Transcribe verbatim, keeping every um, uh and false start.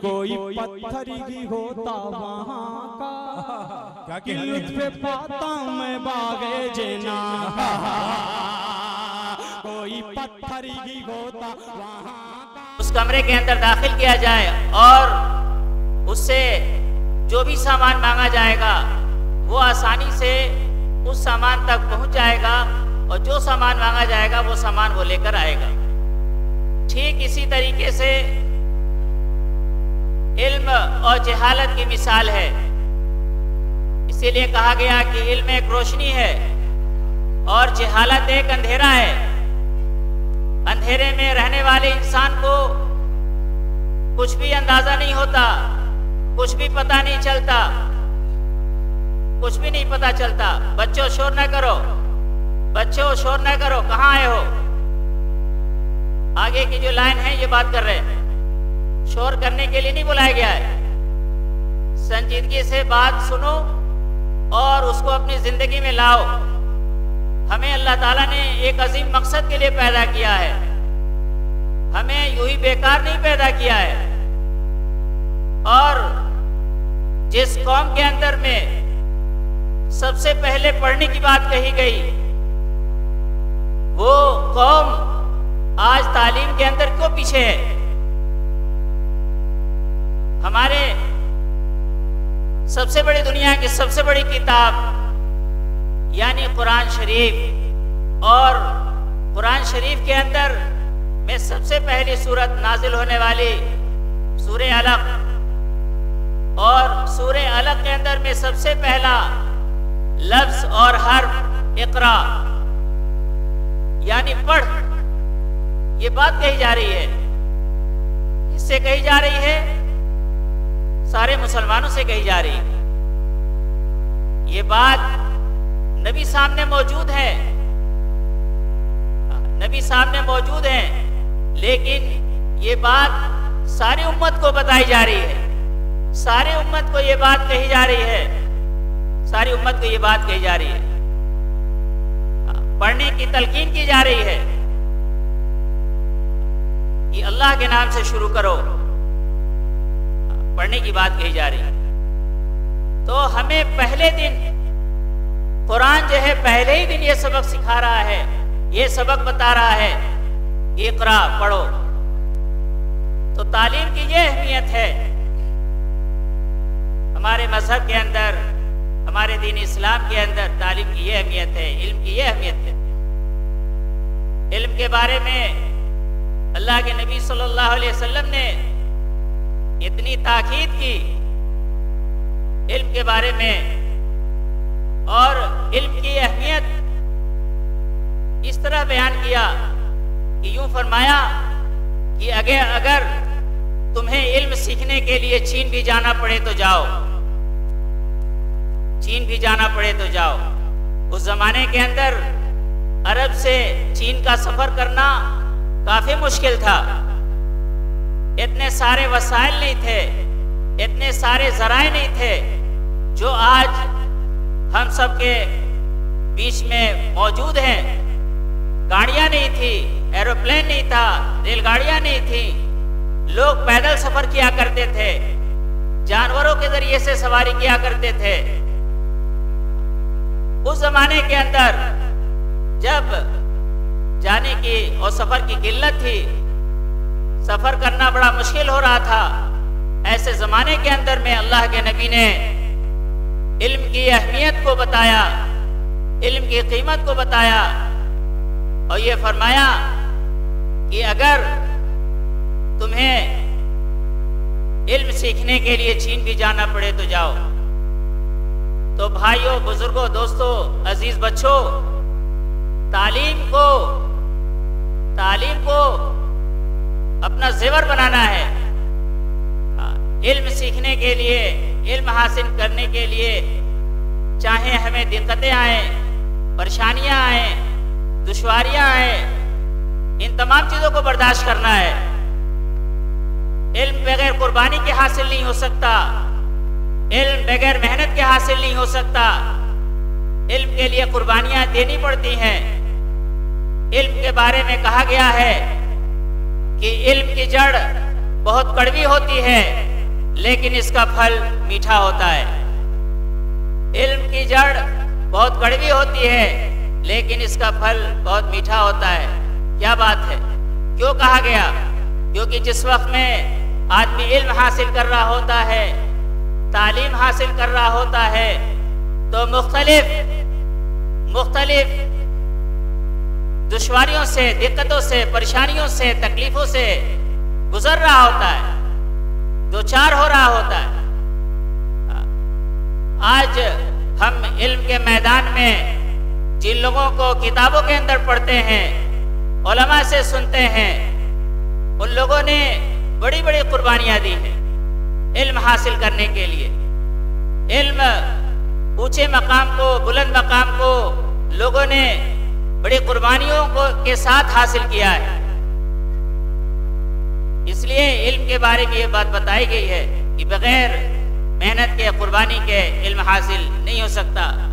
कोई पत्थर ही होता वहाँ का, क्या कि लुत्फ़े पाता मैं बागे जना। कोई पत्थर ही होता वहाँ का। उस कमरे के अंदर दाखिल किया जाए और उससे जो भी सामान मांगा जाएगा वो आसानी से उस सामान तक पहुंच जाएगा और जो सामान मांगा जाएगा वो सामान वो लेकर आएगा। ठीक इसी तरीके से इल्म और जहालत की मिसाल है। इसीलिए कहा गया कि इल्म एक रोशनी है और जहालत एक अंधेरा है। अंधेरे में रहने वाले इंसान को कुछ भी अंदाजा नहीं होता, कुछ भी पता नहीं चलता, कुछ भी नहीं पता चलता। बच्चों शोर ना करो, बच्चों शोर ना करो, कहाँ आए हो? आगे की जो लाइन है ये बात कर रहे हैं। शोर करने के लिए नहीं बुलाया गया है। संजीदगी से बात सुनो और उसको अपनी जिंदगी में लाओ। हमें अल्लाह ताला ने एक अजीम मकसद के लिए पैदा किया है, हमें यूं ही बेकार नहीं पैदा किया है। और जिस कौम के अंदर में सबसे पहले पढ़ने की बात कही गई, वो कौम आज तालीम के अंदर क्यों पीछे है? हमारे सबसे बड़ी दुनिया की सबसे बड़ी किताब यानी कुरान शरीफ, और कुरान शरीफ के अंदर में सबसे पहली सूरत नाजिल होने वाली सूरह अलक़, और सूरह अलक़ के अंदर में सबसे पहला लफ्ज और हर्फ इकरा यानी पढ़, ये बात कही जा रही है। इससे कही जा रही है, सारे मुसलमानों से कही जा रही है। ये बात नबी सामने मौजूद है, नबी सामने मौजूद है, लेकिन ये बात सारी उम्मत को बताई जा रही है, सारी उम्मत को ये बात कही जा रही है, सारी उम्मत को ये बात कही जा रही है। पढ़ने की तलकीन की जा रही है कि अल्लाह के नाम से शुरू करो, पढ़ने की बात कही जा रही है। तो हमें पहले दिन कुरान जो है पहले ही दिन ये सबक सिखा रहा है, ये सबक बता रहा है, इकरा पढ़ो। तो तालीम की ये अहमियत है। हमारे मजहब के अंदर, हमारे दीन इस्लाम के अंदर तालीम की यह अहमियत है, इल्म की यह अहमियत है। इल्म के बारे में अल्लाह के नबी सल्लल्लाहु अलैहि वसल्लम ने इतनी ताकीद की इल्म के बारे में, और इल्म की अहमियत इस तरह बयान किया कि यूं फरमाया कि अगर अगर तुम्हें इल्म सीखने के लिए चीन भी जाना पड़े तो जाओ, चीन भी जाना पड़े तो जाओ। उस जमाने के अंदर अरब से चीन का सफर करना काफी मुश्किल था। इतने सारे वसाइल नहीं थे, इतने सारे जराए नहीं थे जो आज हम सब के बीच में मौजूद हैं। गाड़ियां नहीं थी, एरोप्लेन नहीं था, रेलगाड़ियां नहीं थी, लोग पैदल सफर किया करते थे, जानवरों के जरिए से सवारी किया करते थे। उस जमाने के अंदर जब जाने की और सफर की किल्लत थी, सफर करना बड़ा मुश्किल हो रहा था, ऐसे जमाने के अंदर में अल्लाह के नबी ने इल्म की अहमियत को बताया, इल्म की कीमत को बताया, और ये फरमाया कि अगर तुम्हें इल्म सीखने के लिए चीन भी जाना पड़े तो जाओ। तो भाइयों, बुजुर्गों, दोस्तों, अजीज बच्चों, तालीम को तालीम को अपना जेवर बनाना है। इल्म सीखने के लिए, इल्म हासिल करने के लिए चाहे हमें दिक्कतें आए, परेशानियां आए, दुश्वारियां आए, इन तमाम चीज़ों को बर्दाश्त करना है। इल्म बगैर कुर्बानी के हासिल नहीं हो सकता, इल्म बगैर मेहनत के हासिल नहीं हो सकता। इल्म के लिए कुर्बानियां देनी पड़ती हैं। इल्म के बारे में कहा गया है कि इल्म की जड़ बहुत कड़वी होती है, लेकिन इसका फल मीठा होता है। इल्म की जड़ बहुत कड़वी होती है लेकिन इसका फल बहुत मीठा होता है। क्या बात है, क्यों कहा गया? क्योंकि जिस वक्त में आदमी इल्म हासिल कर रहा होता है, तालीम हासिल कर रहा होता है, तो मुख्तलिफ मुख्तलिफ दुश्वारियों से, दिक्कतों से, परेशानियों से, तकलीफों से गुजर रहा होता है, दो चार हो रहा होता है। आज हम इल्म के मैदान में जिन लोगों को किताबों के अंदर पढ़ते हैं, उलमा से सुनते हैं, उन लोगों ने बड़ी बड़ी कुर्बानियाँ दी हैं इल्म हासिल करने के लिए। इल्म ऊंचे मकाम को, बुलंद मकाम को लोगों ने बड़ी कुर्बानियों को के साथ हासिल किया है। इसलिए इल्म के बारे में ये बात बताई गई है कि बगैर मेहनत के, कुर्बानी के इल्म हासिल नहीं हो सकता।